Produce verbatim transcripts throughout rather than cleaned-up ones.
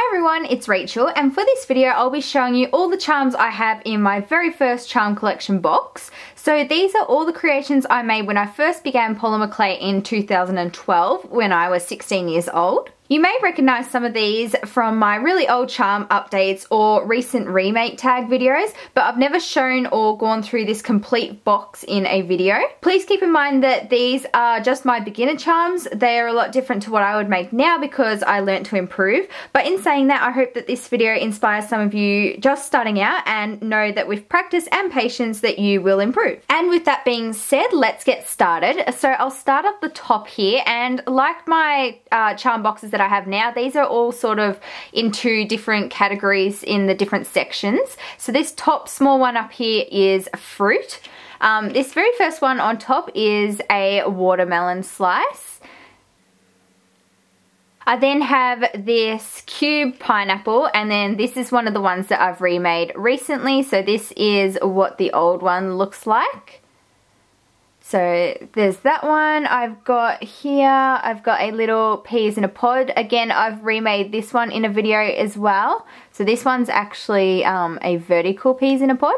Hi everyone, it's Rachel, and for this video I'll be showing you all the charms I have in my very first charm collection box. So these are all the creations I made when I first began polymer clay in two thousand twelve when I was sixteen years old. You may recognise some of these from my really old charm updates or recent remake tag videos, but I've never shown or gone through this complete box in a video. Please keep in mind that these are just my beginner charms. They are a lot different to what I would make now because I learnt to improve. But in saying that, I hope that this video inspires some of you just starting out and know that with practice and patience that you will improve. And with that being said, let's get started. So I'll start up the top here, and like my uh, charm boxes that I have now, these are all sort of into different categories in the different sections. So this top small one up here is fruit. Um, this very first one on top is a watermelon slice. I then have this cube pineapple, and then this is one of the ones that I've remade recently. So this is what the old one looks like. So there's that one. I've got here, I've got a little peas in a pod. Again, I've remade this one in a video as well. So this one's actually um, a vertical peas in a pod.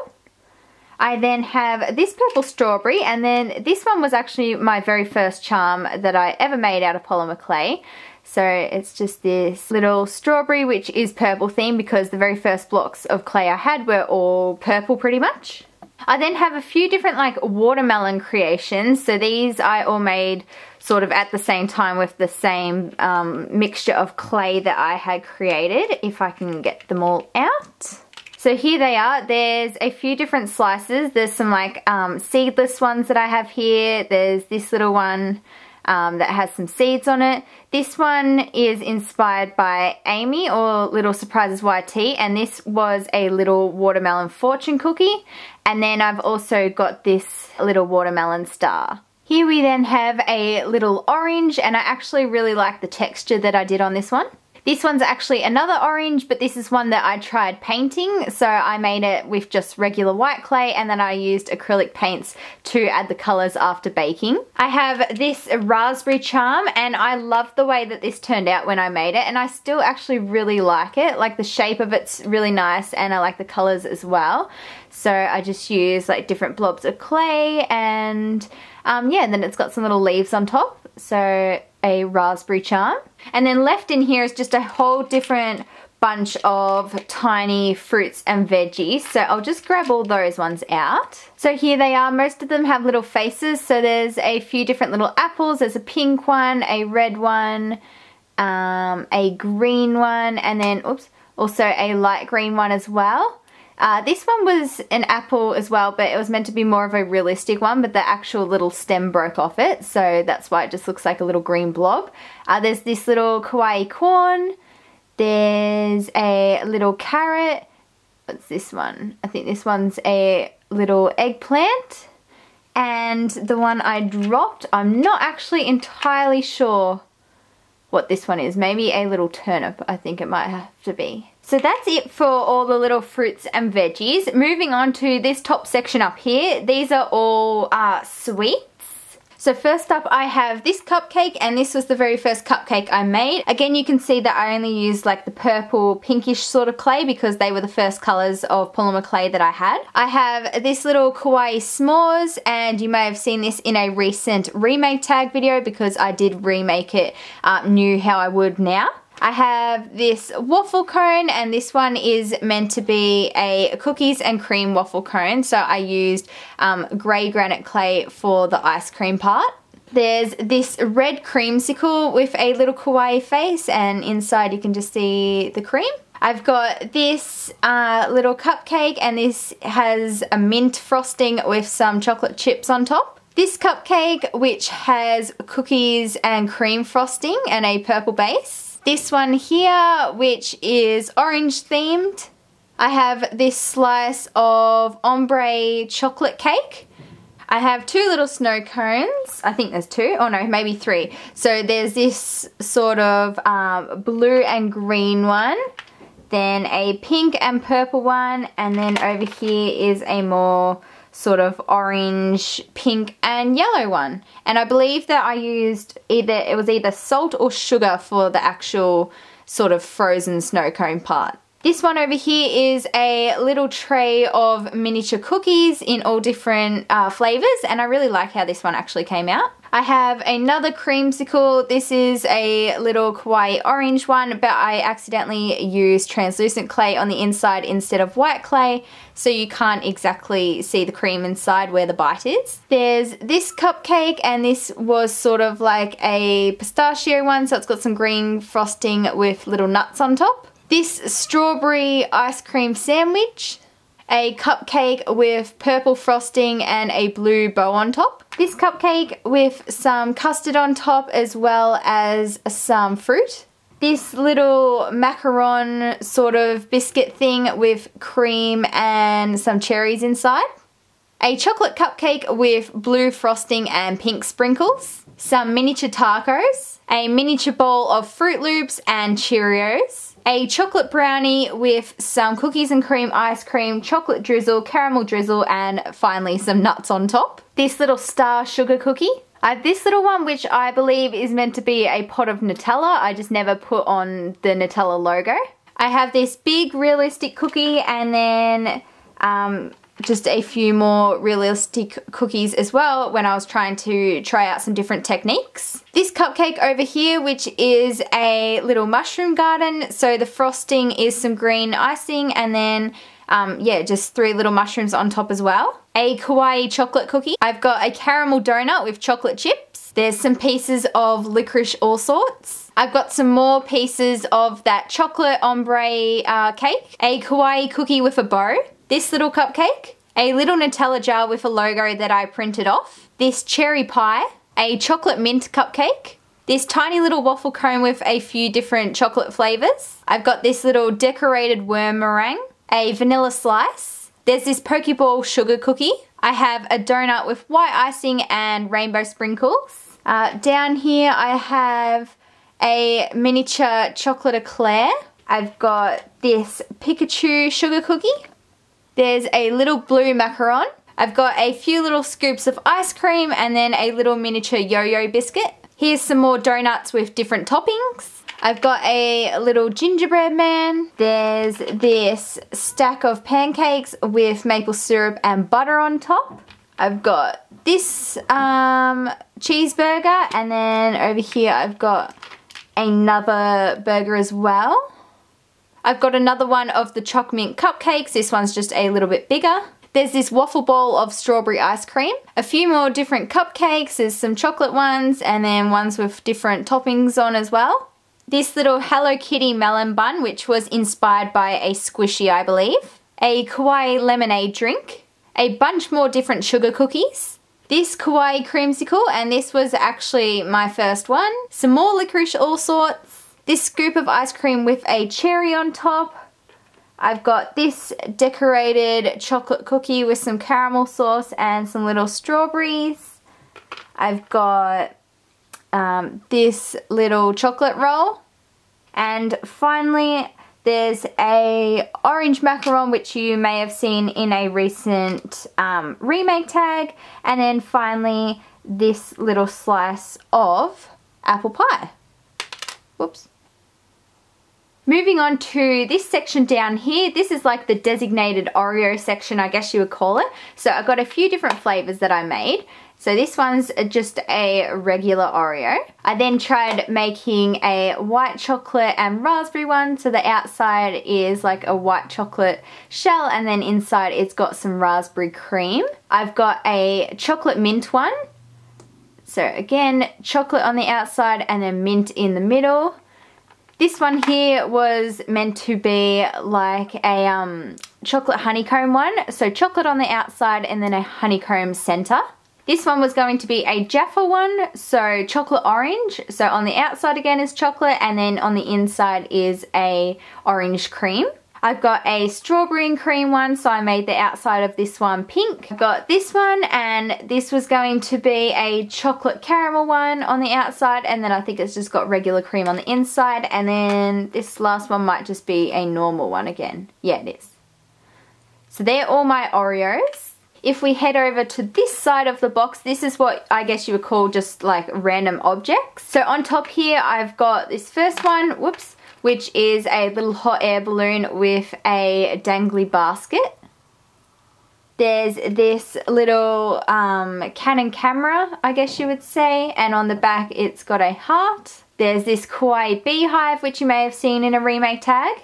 I then have this purple strawberry, and then this one was actually my very first charm that I ever made out of polymer clay. So it's just this little strawberry, which is purple themed because the very first blocks of clay I had were all purple pretty much. I then have a few different like watermelon creations, so these I all made sort of at the same time with the same um, mixture of clay that I had created, if I can get them all out. So here they are. There's a few different slices. There's some like um, seedless ones that I have here. There's this little one um, that has some seeds on it. This one is inspired by Amy or Little Surprises Y T, and this was a little watermelon fortune cookie. And then I've also got this little watermelon star. Here we then have a little orange, and I actually really like the texture that I did on this one. This one's actually another orange, but this is one that I tried painting. So I made it with just regular white clay, and then I used acrylic paints to add the colors after baking. I have this raspberry charm, and I love the way that this turned out when I made it, and I still actually really like it. Like the shape of it's really nice, and I like the colors as well. So I just use like different blobs of clay, and um, yeah, and then it's got some little leaves on top. So a raspberry charm. And then left in here is just a whole different bunch of tiny fruits and veggies, so I'll just grab all those ones out. So here they are. Most of them have little faces, so there's a few different little apples. There's a pink one, a red one, um, a green one, and then oops, also a light green one as well. Uh, this one was an apple as well, but it was meant to be more of a realistic one, but the actual little stem broke off it, so that's why it just looks like a little green blob. Uh, there's this little kawaii corn. There's a little carrot. What's this one? I think this one's a little eggplant. And the one I dropped, I'm not actually entirely sure what this one is. Maybe a little turnip, I think it might have to be. So that's it for all the little fruits and veggies. Moving on to this top section up here, these are all uh, sweets. So first up I have this cupcake, and this was the very first cupcake I made. Again, you can see that I only used like the purple pinkish sort of clay because they were the first colours of polymer clay that I had. I have this little kawaii s'mores, and you may have seen this in a recent remake tag video because I did remake it, uh, knew how I would now. I have this waffle cone, and this one is meant to be a cookies and cream waffle cone, so I used um, grey granite clay for the ice cream part. There's this red creamsicle with a little kawaii face, and inside you can just see the cream. I've got this uh, little cupcake, and this has a mint frosting with some chocolate chips on top. This cupcake, which has cookies and cream frosting and a purple base. This one here, which is orange themed. I have this slice of ombre chocolate cake. I have two little snow cones. I think there's two. Oh no, maybe three. So there's this sort of um, blue and green one, then a pink and purple one, and then over here is a more sort of orange, pink and yellow one. And I believe that I used either, it was either salt or sugar for the actual sort of frozen snow cone part. This one over here is a little tray of miniature cookies in all different uh, flavors, and I really like how this one actually came out. I have another creamsicle. This is a little kawaii orange one, but I accidentally used translucent clay on the inside instead of white clay, so you can't exactly see the cream inside where the bite is. There's this cupcake, and this was sort of like a pistachio one, so it's got some green frosting with little nuts on top. This strawberry ice cream sandwich, a cupcake with purple frosting and a blue bow on top. This cupcake with some custard on top as well as some fruit. This little macaron sort of biscuit thing with cream and some cherries inside. A chocolate cupcake with blue frosting and pink sprinkles. Some miniature tacos. A miniature bowl of Fruit Loops and Cheerios. A chocolate brownie with some cookies and cream ice cream, chocolate drizzle, caramel drizzle, and finally some nuts on top. This little star sugar cookie. I have this little one which I believe is meant to be a pot of Nutella. I just never put on the Nutella logo. I have this big realistic cookie, and then um, just a few more realistic cookies as well when I was trying to try out some different techniques. This cupcake over here, which is a little mushroom garden, so the frosting is some green icing and then um, yeah, just three little mushrooms on top as well. A kawaii chocolate cookie. I've got a caramel donut with chocolate chips. There's some pieces of licorice all sorts. I've got some more pieces of that chocolate ombre uh, cake. A kawaii cookie with a bow. This little cupcake, a little Nutella jar with a logo that I printed off, this cherry pie, a chocolate mint cupcake, this tiny little waffle cone with a few different chocolate flavors. I've got this little decorated worm meringue, a vanilla slice, there's this Pokeball sugar cookie, I have a donut with white icing and rainbow sprinkles. Uh, down here I have a miniature chocolate eclair, I've got this Pikachu sugar cookie, there's a little blue macaron. I've got a few little scoops of ice cream and then a little miniature yo-yo biscuit. Here's some more donuts with different toppings. I've got a little gingerbread man. There's this stack of pancakes with maple syrup and butter on top. I've got this um, cheeseburger, and then over here I've got another burger as well. I've got another one of the choc mint cupcakes, this one's just a little bit bigger. There's this waffle bowl of strawberry ice cream. A few more different cupcakes, there's some chocolate ones and then ones with different toppings on as well. This little Hello Kitty melon bun, which was inspired by a squishy I believe. A kawaii lemonade drink. A bunch more different sugar cookies. This kawaii creamsicle, and this was actually my first one. Some more licorice all sorts. This scoop of ice cream with a cherry on top. I've got this decorated chocolate cookie with some caramel sauce and some little strawberries. I've got um, this little chocolate roll. And finally, there's a orange macaron, which you may have seen in a recent um, remake tag. And then finally, this little slice of apple pie. Whoops. Moving on to this section down here, this is like the designated Oreo section, I guess you would call it. So I've got a few different flavors that I made. So this one's just a regular Oreo. I then tried making a white chocolate and raspberry one. So the outside is like a white chocolate shell and then inside it's got some raspberry cream. I've got a chocolate mint one. So again, chocolate on the outside and then mint in the middle. This one here was meant to be like a um, chocolate honeycomb one. So chocolate on the outside and then a honeycomb center. This one was going to be a Jaffa one, so chocolate orange. So on the outside again is chocolate and then on the inside is a orange cream. I've got a strawberry and cream one, so I made the outside of this one pink. I've got this one, and this was going to be a chocolate caramel one on the outside, and then I think it's just got regular cream on the inside, and then this last one might just be a normal one again. Yeah, it is. So they're all my Oreos. If we head over to this side of the box, this is what I guess you would call just like random objects. So on top here, I've got this first one, whoops, which is a little hot air balloon with a dangly basket. There's this little um, Canon camera, I guess you would say, and on the back it's got a heart. There's this kawaii beehive, which you may have seen in a remake tag.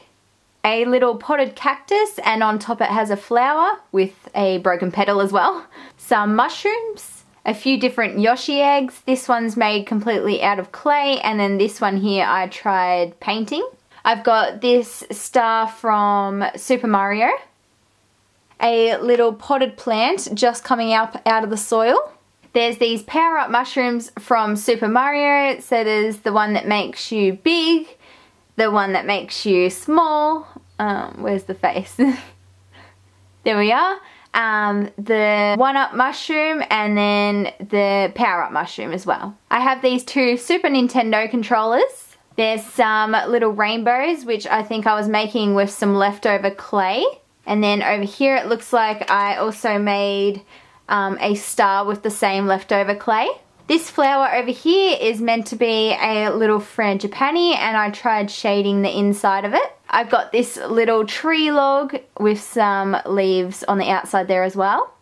A little potted cactus, and on top it has a flower with a broken petal as well. Some mushrooms, a few different Yoshi eggs. This one's made completely out of clay, and then this one here I tried painting. I've got this star from Super Mario. A little potted plant just coming up out of the soil. There's these power-up mushrooms from Super Mario. So there's the one that makes you big, the one that makes you small, um, where's the face? There we are. Um, the one-up mushroom and then the power-up mushroom as well. I have these two Super Nintendo controllers. There's some little rainbows, which I think I was making with some leftover clay. And then over here it looks like I also made um, a star with the same leftover clay. This flower over here is meant to be a little frangipani, and I tried shading the inside of it. I've got this little tree log with some leaves on the outside there as well.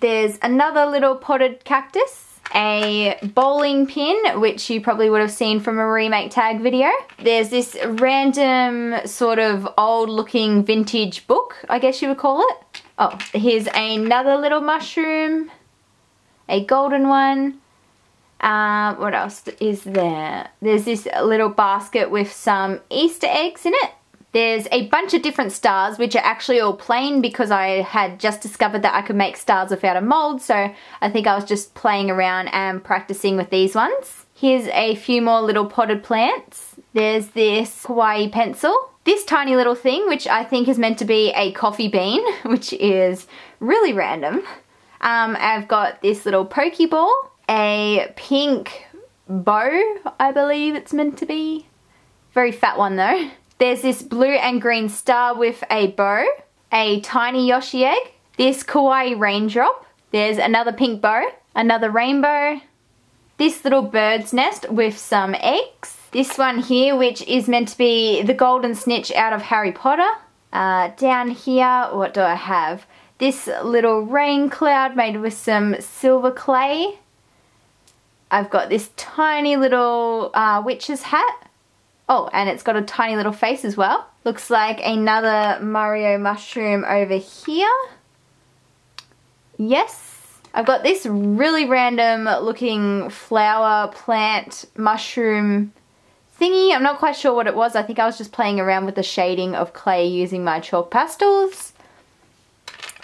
There's another little potted cactus, a bowling pin, which you probably would have seen from a remake tag video. There's this random sort of old looking vintage book, I guess you would call it. Oh, here's another little mushroom, a golden one. Um, what else is there? There's this little basket with some Easter eggs in it. There's a bunch of different stars, which are actually all plain because I had just discovered that I could make stars without a mold, so I think I was just playing around and practicing with these ones. Here's a few more little potted plants. There's this kawaii pencil. This tiny little thing, which I think is meant to be a coffee bean, which is really random. Um, I've got this little Pokeball. A pink bow, I believe it's meant to be. Very fat one though. There's this blue and green star with a bow, a tiny Yoshi egg, this kawaii raindrop, there's another pink bow, another rainbow, this little bird's nest with some eggs, this one here which is meant to be the Golden Snitch out of Harry Potter. Uh, down here, what do I have? This little rain cloud made with some silver clay. I've got this tiny little uh, witch's hat. Oh, and it's got a tiny little face as well. Looks like another Mario mushroom over here. Yes. I've got this really random looking flower, plant, mushroom thingy. I'm not quite sure what it was. I think I was just playing around with the shading of clay using my chalk pastels.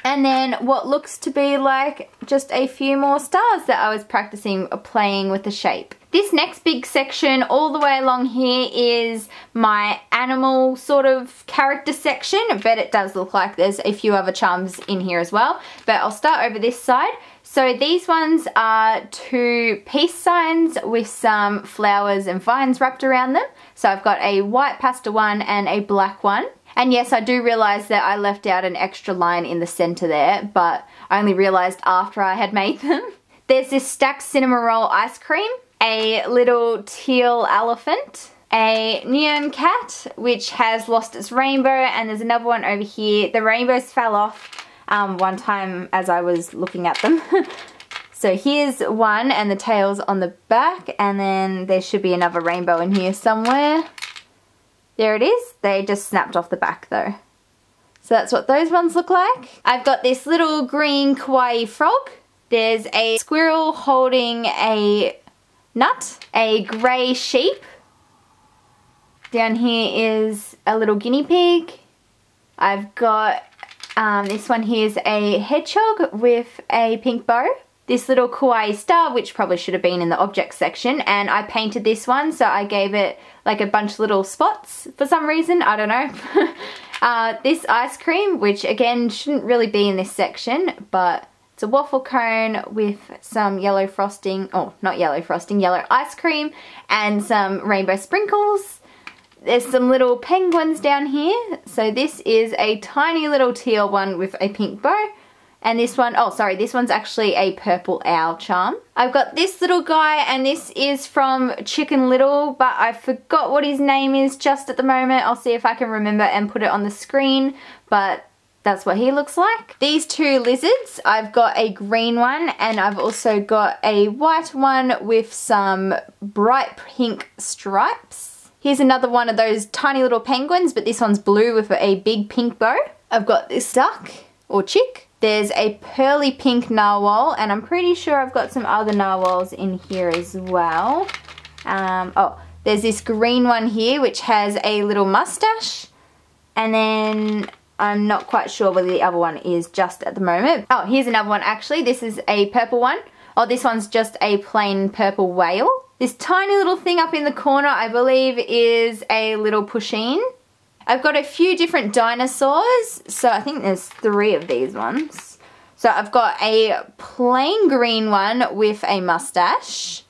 And then what looks to be like just a few more stars that I was practicing playing with the shape. This next big section all the way along here is my animal sort of character section, but it does look like there's a few other charms in here as well. But I'll start over this side. So these ones are two peace signs with some flowers and vines wrapped around them. So I've got a white pastel one and a black one. And yes, I do realise that I left out an extra line in the centre there, but I only realised after I had made them. There's this stacked cinnamon roll ice cream, a little teal elephant, a neon cat which has lost its rainbow, and there's another one over here. The rainbows fell off um, one time as I was looking at them. So here's one and the tail's on the back, and then there should be another rainbow in here somewhere. There it is. They just snapped off the back though. So that's what those ones look like. I've got this little green kawaii frog. There's a squirrel holding a nut. A grey sheep. Down here is a little guinea pig. I've got um, this one here's a hedgehog with a pink bow. This little kawaii star, which probably should have been in the object section, and I painted this one, so I gave it like a bunch of little spots for some reason, I don't know. uh, this ice cream, which again shouldn't really be in this section, but it's a waffle cone with some yellow frosting, oh not yellow frosting, yellow ice cream and some rainbow sprinkles. There's some little penguins down here, so this is a tiny little teal one with a pink bow. And this one, oh sorry, this one's actually a purple owl charm. I've got this little guy, and this is from Chicken Little, but I forgot what his name is just at the moment. I'll see if I can remember and put it on the screen, but that's what he looks like. These two lizards, I've got a green one, and I've also got a white one with some bright pink stripes. Here's another one of those tiny little penguins, but this one's blue with a big pink bow. I've got this duck, or chick. There's a pearly pink narwhal, and I'm pretty sure I've got some other narwhals in here as well. Um, oh, there's this green one here, which has a little mustache, and then I'm not quite sure where the other one is just at the moment. Oh, here's another one actually. This is a purple one. Oh, this one's just a plain purple whale. This tiny little thing up in the corner, I believe, is a little Pusheen. I've got a few different dinosaurs. So I think there's three of these ones. So I've got a plain green one with a mustache.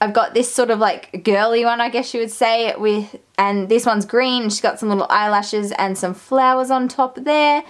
I've got this sort of like girly one, I guess you would say, with, and this one's green. She's got some little eyelashes and some flowers on top there.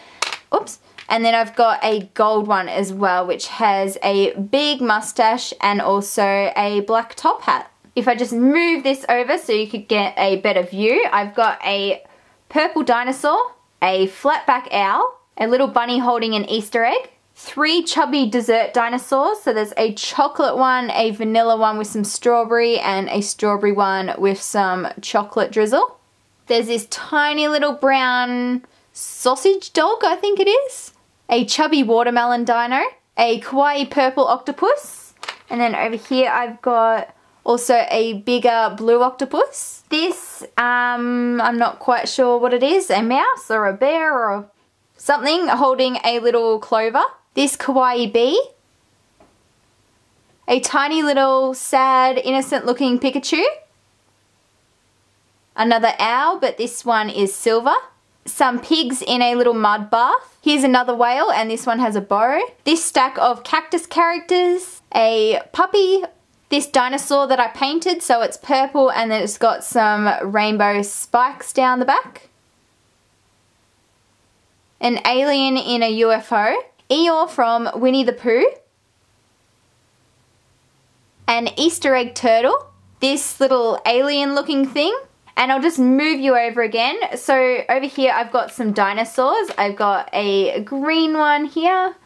Oops. And then I've got a gold one as well, which has a big mustache and also a black top hat. If I just move this over so you could get a better view, I've got a purple dinosaur, a flatback owl, a little bunny holding an Easter egg, three chubby dessert dinosaurs. So there's a chocolate one, a vanilla one with some strawberry, and a strawberry one with some chocolate drizzle. There's this tiny little brown sausage dog, I think it is, a chubby watermelon dino, a kawaii purple octopus, and then over here I've got also a bigger blue octopus. This, um, I'm not quite sure what it is, a mouse or a bear or something holding a little clover. This kawaii bee, a tiny little sad innocent looking Pikachu, another owl, but this one is silver, some pigs in a little mud bath. Here's another whale, and this one has a bow. This stack of cactus characters, a puppy, this dinosaur that I painted, so it's purple and then it's got some rainbow spikes down the back, an alien in a U F O, Eeyore from Winnie the Pooh, an Easter egg turtle, this little alien looking thing. And I'll just move you over again. So over here I've got some dinosaurs. I've got a green one here.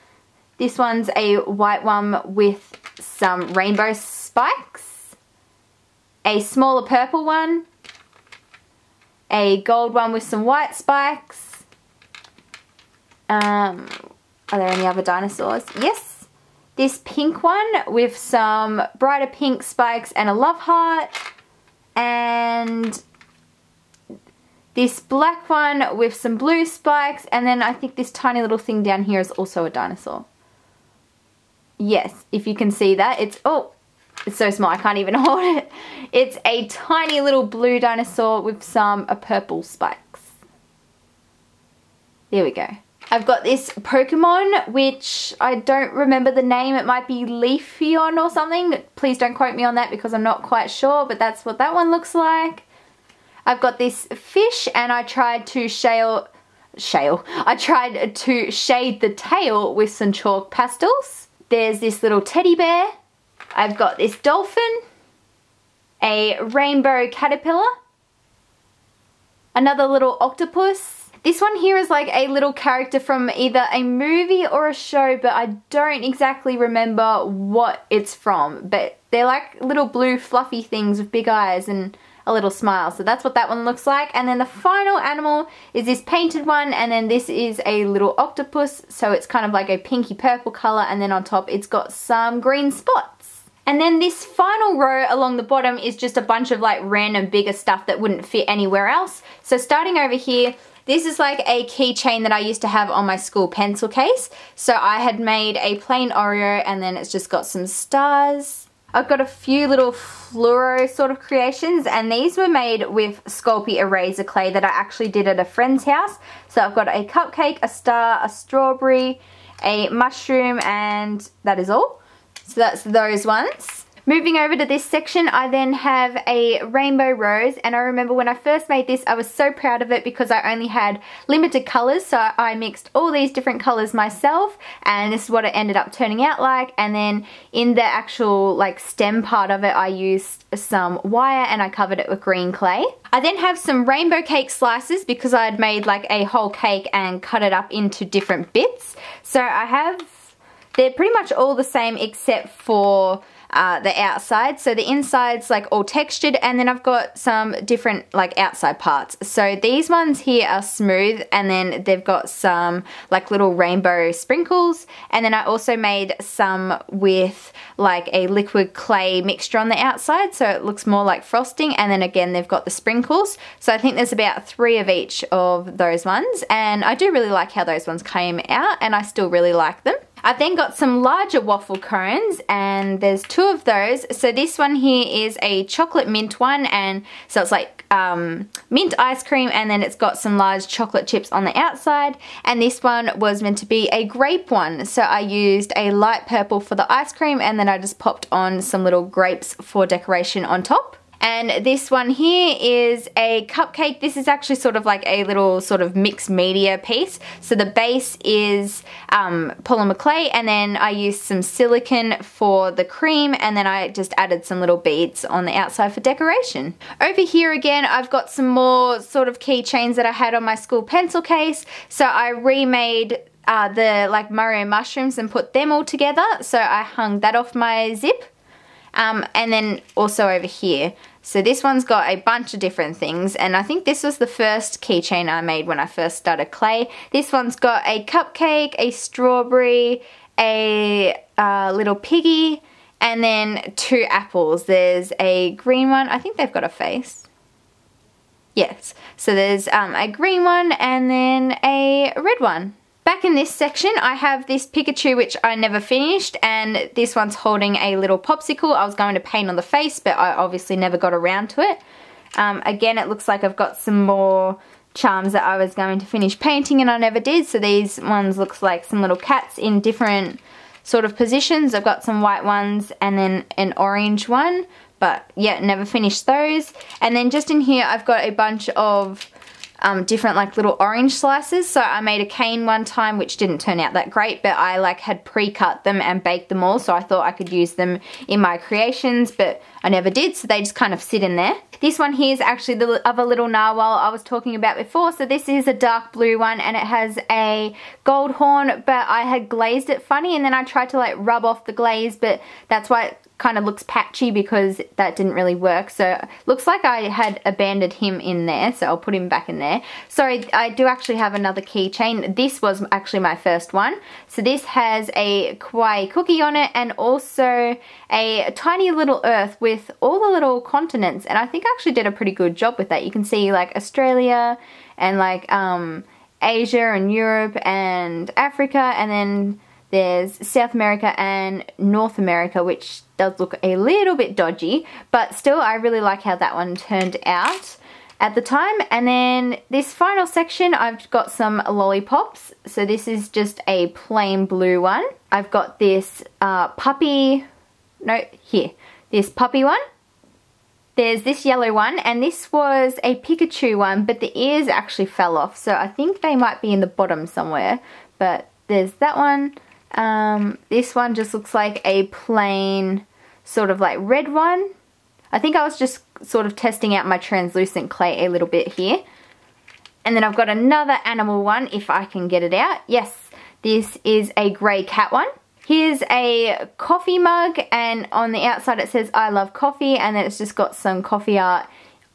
This one's a white one with some rainbow spikes, a smaller purple one, a gold one with some white spikes. Um, are there any other dinosaurs? Yes. This pink one with some brighter pink spikes and a love heart. And this black one with some blue spikes. And then I think this tiny little thing down here is also a dinosaur. Yes, if you can see that. It's, oh, it's so small I can't even hold it. It's a tiny little blue dinosaur with some uh, purple spikes. There we go. I've got this Pokemon, which I don't remember the name. It might be Leafeon or something. Please don't quote me on that because I'm not quite sure, but that's what that one looks like. I've got this fish, and I tried to shale, shale. I tried to shade the tail with some chalk pastels. There's this little teddy bear. I've got this dolphin, a rainbow caterpillar, another little octopus. This one here is like a little character from either a movie or a show, but I don't exactly remember what it's from. But they're like little blue fluffy things with big eyes and a little smile. So that's what that one looks like. And then the final animal is this painted one, and then this is a little octopus. So it's kind of like a pinky purple color, and then on top it's got some green spots. And then this final row along the bottom is just a bunch of like random bigger stuff that wouldn't fit anywhere else. So starting over here, this is like a keychain that I used to have on my school pencil case. So I had made a plain Oreo, and then it's just got some stars. I've got a few little fluoro sort of creations, and these were made with Sculpey eraser clay that I actually did at a friend's house. So I've got a cupcake, a star, a strawberry, a mushroom, and that is all. So that's those ones. Moving over to this section, I then have a rainbow rose, and I remember when I first made this I was so proud of it because I only had limited colours, so I mixed all these different colours myself, and this is what it ended up turning out like. And then in the actual like stem part of it I used some wire and I covered it with green clay. I then have some rainbow cake slices because I had made like a whole cake and cut it up into different bits. So I have, they're pretty much all the same except for uh, the outside. So the inside's like all textured, and then I've got some different like outside parts. So these ones here are smooth, and then they've got some like little rainbow sprinkles. And then I also made some with like a liquid clay mixture on the outside, so it looks more like frosting. And then again, they've got the sprinkles. So I think there's about three of each of those ones. And I do really like how those ones came out, and I still really like them. I've then got some larger waffle cones, and there's two of those. So this one here is a chocolate mint one, and so it's like um, mint ice cream, and then it's got some large chocolate chips on the outside. And this one was meant to be a grape one, so I used a light purple for the ice cream, and then I just popped on some little grapes for decoration on top. And this one here is a cupcake. This is actually sort of like a little sort of mixed media piece. So the base is um, polymer clay, and then I used some silicone for the cream, and then I just added some little beads on the outside for decoration. Over here again, I've got some more sort of keychains that I had on my school pencil case. So I remade uh, the like Mario mushrooms and put them all together. So I hung that off my zip. Um, and then also over here. So this one's got a bunch of different things, and I think this was the first keychain I made when I first started clay. This one's got a cupcake, a strawberry, a uh, little piggy, and then two apples. There's a green one. I think they've got a face. Yes. So there's um, a green one and then a red one. Back in this section, I have this Pikachu which I never finished, and this one's holding a little popsicle. I was going to paint on the face, but I obviously never got around to it. Um, again, it looks like I've got some more charms that I was going to finish painting and I never did. So these ones looks like some little cats in different sort of positions. I've got some white ones and then an orange one, but yeah, never finished those. And then just in here, I've got a bunch of Um, different like little orange slices. So I made a cane one time which didn't turn out that great, but I like had pre-cut them and baked them all, so I thought I could use them in my creations, but I never did, so they just kind of sit in there. This one here is actually the other little narwhal I was talking about before. So this is a dark blue one, and it has a gold horn, but I had glazed it funny, and then I tried to like rub off the glaze, but that's why it kind of looks patchy, because that didn't really work. So looks like I had abandoned him in there, so I'll put him back in there. Sorry, I do actually have another keychain. This was actually my first one. So this has a kawaii cookie on it, and also a tiny little earth with all the little continents, and I think I actually did a pretty good job with that. You can see like Australia and like um, Asia and Europe and Africa, and then there's South America and North America, which does look a little bit dodgy, but still I really like how that one turned out at the time. And then this final section, I've got some lollipops. So this is just a plain blue one. I've got this uh, puppy, no, here, this puppy one. There's this yellow one, and this was a Pikachu one, but the ears actually fell off. So I think they might be in the bottom somewhere, but there's that one. Um, this one just looks like a plain sort of like red one. I think I was just sort of testing out my translucent clay a little bit here. And then I've got another animal one if I can get it out. Yes, this is a grey cat one. Here's a coffee mug, and on the outside it says I love coffee, and then it's just got some coffee art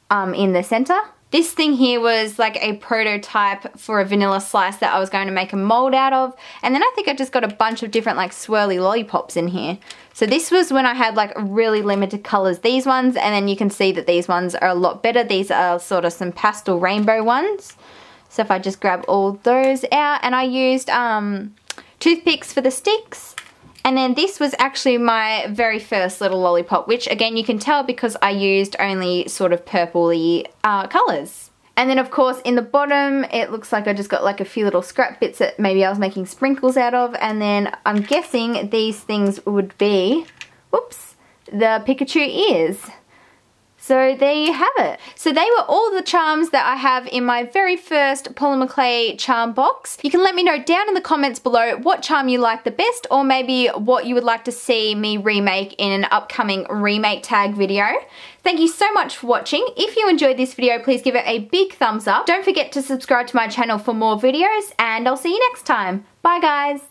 um, in the center. This thing here was like a prototype for a vanilla slice that I was going to make a mold out of. And then I think I just got a bunch of different like swirly lollipops in here. So this was when I had like really limited colors, these ones. And then you can see that these ones are a lot better. These are sort of some pastel rainbow ones. So if I just grab all those out, and I used um, toothpicks for the sticks. And then this was actually my very first little lollipop, which again you can tell because I used only sort of purpley uh, colours. And then of course in the bottom it looks like I just got like a few little scrap bits that maybe I was making sprinkles out of. And then I'm guessing these things would be, whoops, the Pikachu is. So there you have it. So they were all the charms that I have in my very first polymer clay charm box. You can let me know down in the comments below what charm you like the best, or maybe what you would like to see me remake in an upcoming remake tag video. Thank you so much for watching. If you enjoyed this video, please give it a big thumbs up. Don't forget to subscribe to my channel for more videos, and I'll see you next time. Bye guys.